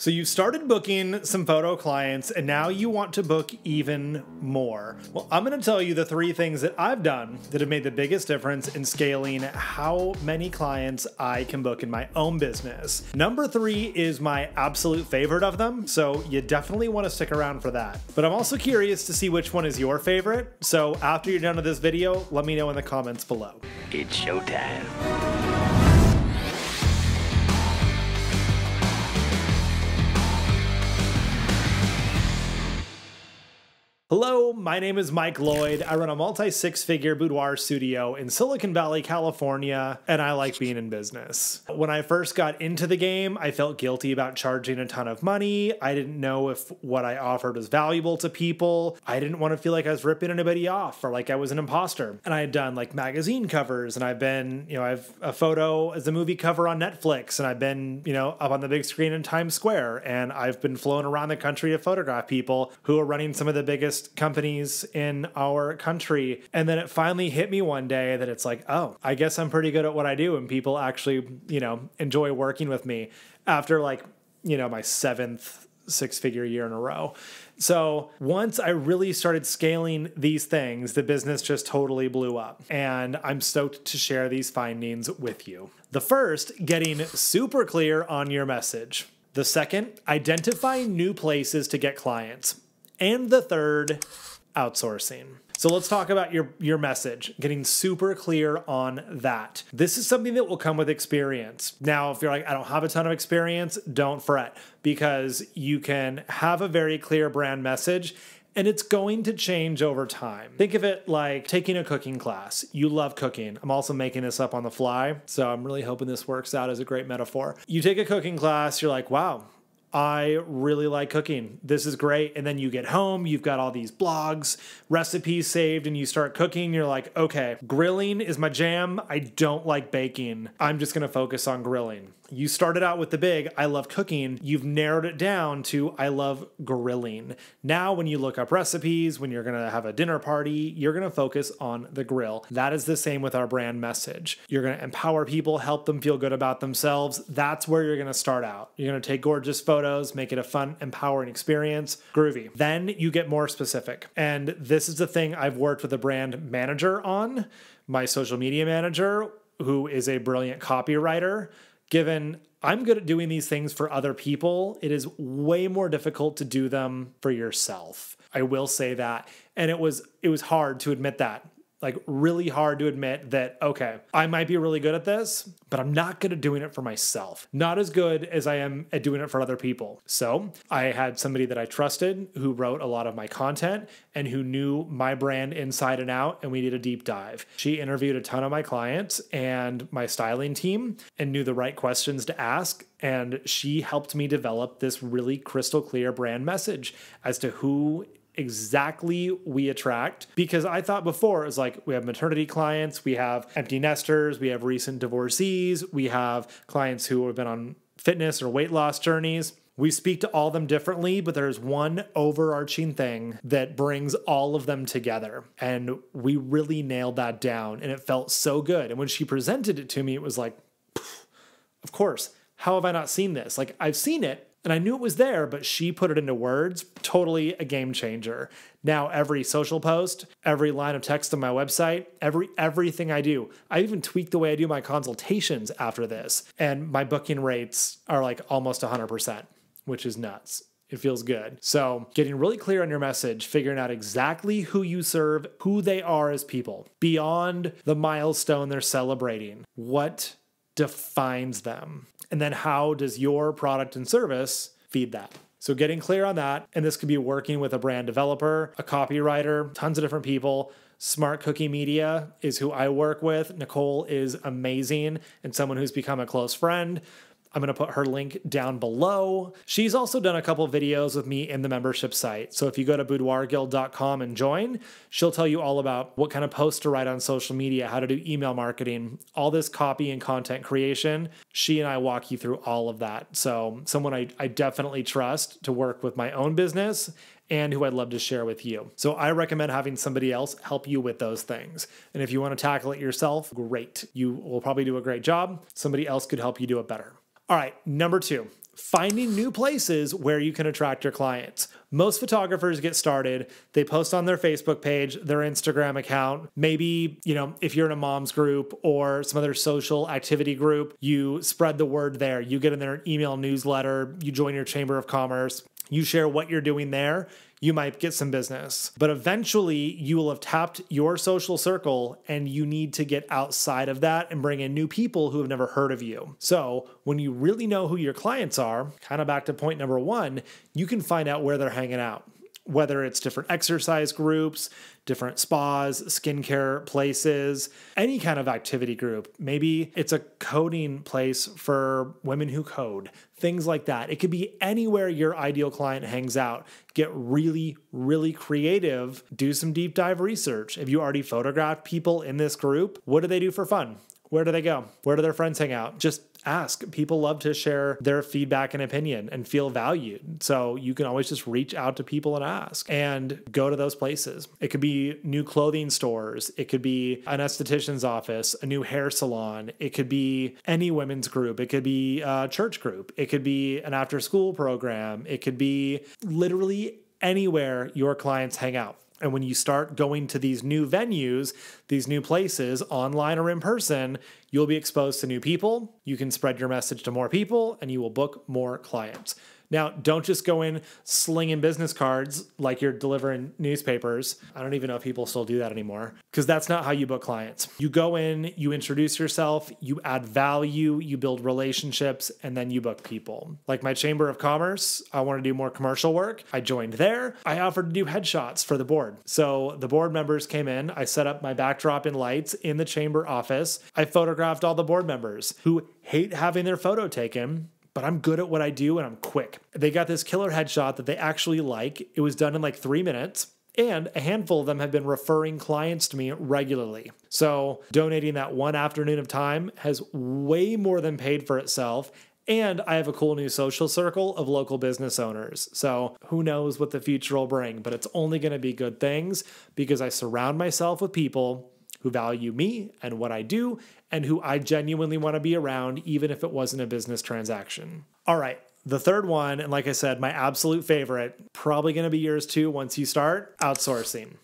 So you started booking some photo clients and now you want to book even more. Well, I'm gonna tell you the three things that I've done that have made the biggest difference in scaling how many clients I can book in my own business. Number three is my absolute favorite of them, so you definitely wanna stick around for that. But I'm also curious to see which one is your favorite, so after you're done with this video, let me know in the comments below. It's showtime. Hello, my name is Mike Lloyd. I run a multi-six-figure boudoir studio in Silicon Valley, California, and I like being in business. When I first got into the game, I felt guilty about charging a ton of money. I didn't know if what I offered was valuable to people. I didn't want to feel like I was ripping anybody off or like I was an imposter. And I had done like magazine covers, and I've been, I have a photo as a movie cover on Netflix, and I've been, up on the big screen in Times Square, and I've been flown around the country to photograph people who are running some of the biggest companies in our country. And then it finally hit me one day that it's like, oh, I guess I'm pretty good at what I do and people actually, enjoy working with me after like, my seventh six-figure year in a row. So once I really started scaling these things, the business just totally blew up. And I'm stoked to share these findings with you. The first, getting super clear on your message. The second, identifying new places to get clients. And the third, outsourcing. So let's talk about your message, getting super clear on that. This is something that will come with experience. Now, if you're like, I don't have a ton of experience, don't fret, because you can have a very clear brand message and it's going to change over time. Think of it like taking a cooking class. You love cooking. I'm also making this up on the fly, so I'm really hoping this works out as a great metaphor. You take a cooking class, you're like, wow, I really like cooking. This is great. And then you get home, you've got all these blogs, recipes saved, and you start cooking. You're like, okay, grilling is my jam. I don't like baking. I'm just going to focus on grilling. You started out with the big, I love cooking. You've narrowed it down to, I love grilling. Now, when you look up recipes, when you're gonna have a dinner party, you're gonna focus on the grill. That is the same with our brand message. You're gonna empower people, help them feel good about themselves. That's where you're gonna start out. You're gonna take gorgeous photos, make it a fun, empowering experience. Groovy. Then you get more specific. And this is the thing I've worked with a brand manager on, my social media manager, who is a brilliant copywriter. Given I'm good at doing these things for other people, it is way more difficult to do them for yourself. I will say that. And it was hard to admit that. Like, really hard to admit that, okay, I might be really good at this, but I'm not good at doing it for myself. Not as good as I am at doing it for other people. So I had somebody that I trusted who wrote a lot of my content and who knew my brand inside and out, and we did a deep dive. She interviewed a ton of my clients and my styling team and knew the right questions to ask. And she helped me develop this really crystal clear brand message as to who exactly we attract, because I thought before it was like, we have maternity clients, we have empty nesters, we have recent divorcees, we have clients who have been on fitness or weight loss journeys. We speak to all of them differently, but there's one overarching thing that brings all of them together. And we really nailed that down, and it felt so good. And when she presented it to me, it was like, of course, how have I not seen this? Like, I've seen it, and I knew it was there, but she put it into words. Totally a game changer. Now every social post, every line of text on my website, everything I do, I even tweaked the way I do my consultations after this. And my booking rates are like almost 100%, which is nuts. It feels good. So getting really clear on your message, figuring out exactly who you serve, who they are as people, beyond the milestone they're celebrating, what defines them. And then how does your product and service feed that? So getting clear on that, and this could be working with a brand developer, a copywriter, tons of different people. Smart Cookie Media is who I work with. Nicole is amazing and someone who's become a close friend. I'm going to put her link down below. She's also done a couple videos with me in the membership site. So if you go to boudoirguild.com and join, she'll tell you all about what kind of posts to write on social media, how to do email marketing, all this copy and content creation. She and I walk you through all of that. So someone I definitely trust to work with my own business and who I'd love to share with you. So I recommend having somebody else help you with those things. And if you want to tackle it yourself, great. You will probably do a great job. Somebody else could help you do it better. All right, number two, finding new places where you can attract your clients. Most photographers get started, they post on their Facebook page, their Instagram account, maybe, you know, if you're in a mom's group or some other social activity group, you spread the word there, you get in their email newsletter, you join your Chamber of Commerce, you share what you're doing there, you might get some business. But eventually you will have tapped your social circle and you need to get outside of that and bring in new people who have never heard of you. So when you really know who your clients are, kind of back to point number one, you can find out where they're hanging out, whether it's different exercise groups, different spas, skincare places, any kind of activity group. Maybe it's a coding place for women who code, things like that. It could be anywhere your ideal client hangs out. Get really, really creative. Do some deep dive research. If you already photographed people in this group, what do they do for fun? Where do they go? Where do their friends hang out? Just ask. People love to share their feedback and opinion and feel valued. So you can always just reach out to people and ask and go to those places. It could be new clothing stores. It could be an esthetician's office, a new hair salon. It could be any women's group. It could be a church group. It could be an after-school program. It could be literally anywhere your clients hang out. And when you start going to these new venues, these new places, online or in person, you'll be exposed to new people. You can spread your message to more people and you will book more clients. Now, don't just go in slinging business cards like you're delivering newspapers. I don't even know if people still do that anymore, because that's not how you book clients. You go in, you introduce yourself, you add value, you build relationships, and then you book people. Like my Chamber of Commerce, I want to do more commercial work. I joined there. I offered to do headshots for the board. So the board members came in. I set up my backdrop and lights in the chamber office. I photographed all the board members who hate having their photo taken, but I'm good at what I do and I'm quick. They got this killer headshot that they actually like. It was done in like 3 minutes, and a handful of them have been referring clients to me regularly. So donating that one afternoon of time has way more than paid for itself. And I have a cool new social circle of local business owners. So who knows what the future will bring, but it's only going to be good things because I surround myself with people who value me and what I do, and who I genuinely want to be around, even if it wasn't a business transaction. All right, the third one, and like I said, my absolute favorite, probably going to be yours too once you start, outsourcing.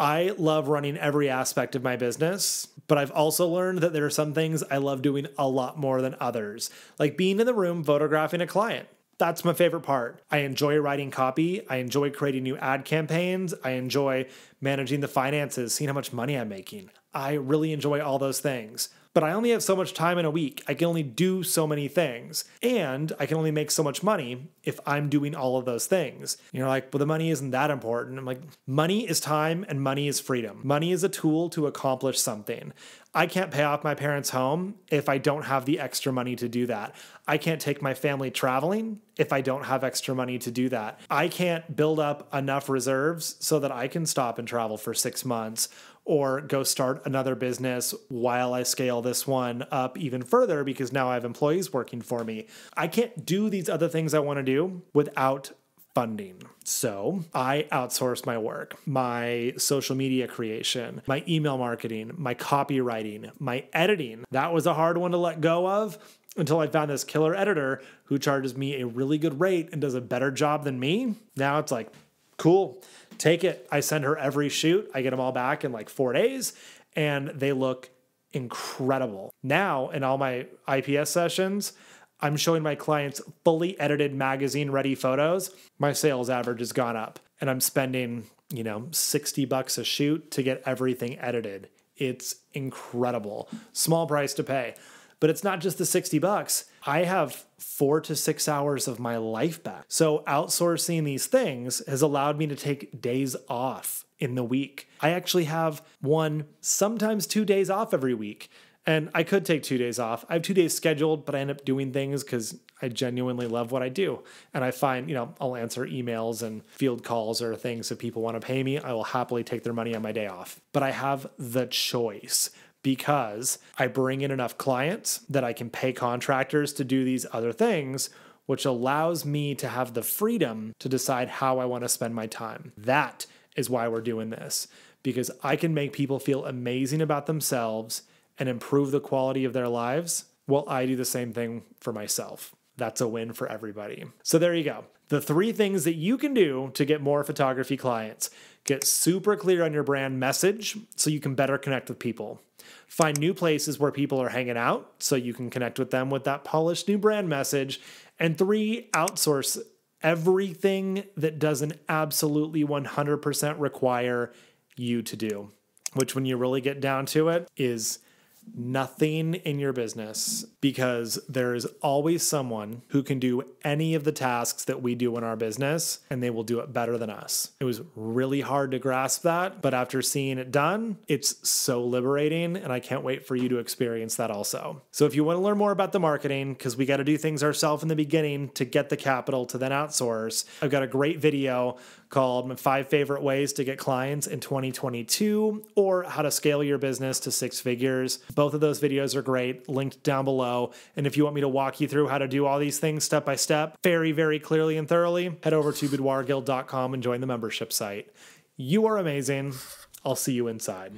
I love running every aspect of my business, but I've also learned that there are some things I love doing a lot more than others, like being in the room photographing a client. That's my favorite part. I enjoy writing copy. I enjoy creating new ad campaigns. I enjoy managing the finances, seeing how much money I'm making. I really enjoy all those things. But I only have so much time in a week. I can only do so many things. And I can only make so much money if I'm doing all of those things. And you're like, well, the money isn't that important. I'm like, money is time and money is freedom. Money is a tool to accomplish something. I can't pay off my parents' home if I don't have the extra money to do that. I can't take my family traveling if I don't have extra money to do that. I can't build up enough reserves so that I can stop and travel for 6 months or go start another business while I scale this one up even further because now I have employees working for me. I can't do these other things I want to do without funding. So I outsource my work, my social media creation, my email marketing, my copywriting, my editing. That was a hard one to let go of until I found this killer editor who charges me a really good rate and does a better job than me. Now it's like, cool. Take it. I send her every shoot. I get them all back in like 4 days and they look incredible. Now in all my IPS sessions, I'm showing my clients fully edited magazine ready photos. My sales average has gone up and I'm spending, you know, $60 a shoot to get everything edited. It's incredible. Small price to pay, but it's not just the $60. I have 4 to 6 hours of my life back. So outsourcing these things has allowed me to take days off in the week. I actually have one, sometimes 2 days off every week. And I could take 2 days off. I have 2 days scheduled, but I end up doing things because I genuinely love what I do. And I find, you know, I'll answer emails and field calls or things if people want to pay me. I will happily take their money on my day off. But I have the choice, because I bring in enough clients that I can pay contractors to do these other things, which allows me to have the freedom to decide how I want to spend my time. That is why we're doing this, because I can make people feel amazing about themselves and improve the quality of their lives while I do the same thing for myself. that's a win for everybody. So there you go. The three things that you can do to get more photography clients. Get super clear on your brand message so you can better connect with people. Find new places where people are hanging out so you can connect with them with that polished new brand message. And three, outsource everything that doesn't absolutely 100% require you to do, which when you really get down to it is nothing in your business, because there is always someone who can do any of the tasks that we do in our business, and they will do it better than us. It was really hard to grasp that, but after seeing it done, it's so liberating, and I can't wait for you to experience that also. So if you want to learn more about the marketing, because we got to do things ourselves in the beginning to get the capital to then outsource, I've got a great video called 5 Favorite Ways to Get Clients in 2022, or How to Scale Your Business to 6 Figures. Both of those videos are great, linked down below. And if you want me to walk you through how to do all these things step by step, very, very clearly and thoroughly, head over to boudoirguild.com and join the membership site. You are amazing. I'll see you inside.